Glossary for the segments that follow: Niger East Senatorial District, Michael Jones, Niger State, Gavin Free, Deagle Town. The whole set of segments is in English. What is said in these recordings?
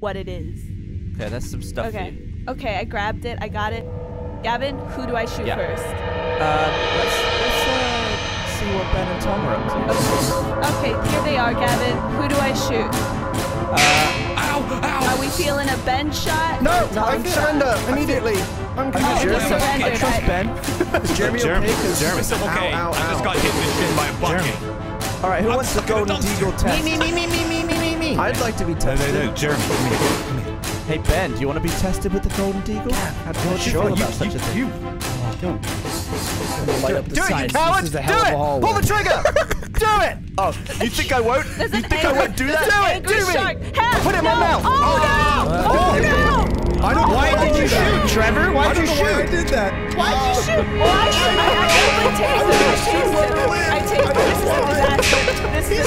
what it is. Okay, that's some stuff. Okay. Okay, I grabbed it. I got it. Gavin, who do I shoot first? Let's see what Ben and Tom are up to. Okay, here they are, Gavin. Who do I shoot? Ow! Ow! Are we feeling a Ben shot? No! I'm surrender! Immediately! I'm coming. I trust Ben. Is Jeremy okay? Jeremy's okay. Ow, ow, ow. I just got hit with shit by a bucket. Alright, who wants to go to Deagle Town? Me. I'd like to be tested. No, Jeremy. Hey Ben, do you want to be tested with the Golden Deagle? Yeah, sure, you. Do it, you coward! Do it! Pull the trigger! Do it! Oh, you think I won't? You think I won't do that? Do it! Do me! Put it in my mouth! Oh no! Oh no! Why did you shoot, Trevor? Why did you shoot? I did that. Why did you shoot? Why did I tased him. This is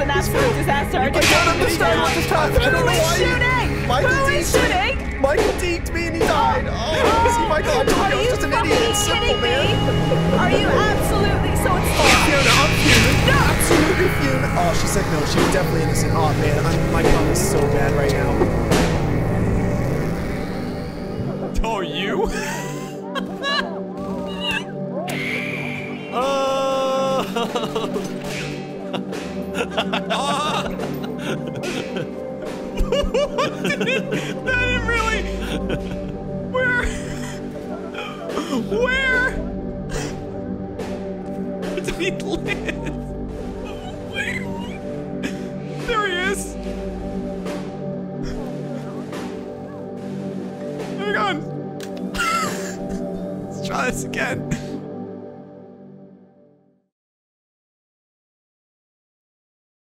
an absolute disaster. I don't understand what this time. Who is shooting? Who is shooting? Michael deked me and he died. Oh, my God. Are you fucking kidding me? Are you absolutely so inspired? I'm human. No. Absolutely human. Oh, she said no. She was definitely innocent. Oh, man. My gun is so bad right now. Oh, you? Oh. That didn't really. Where did he live? There he is. Hang on. Let's try this again.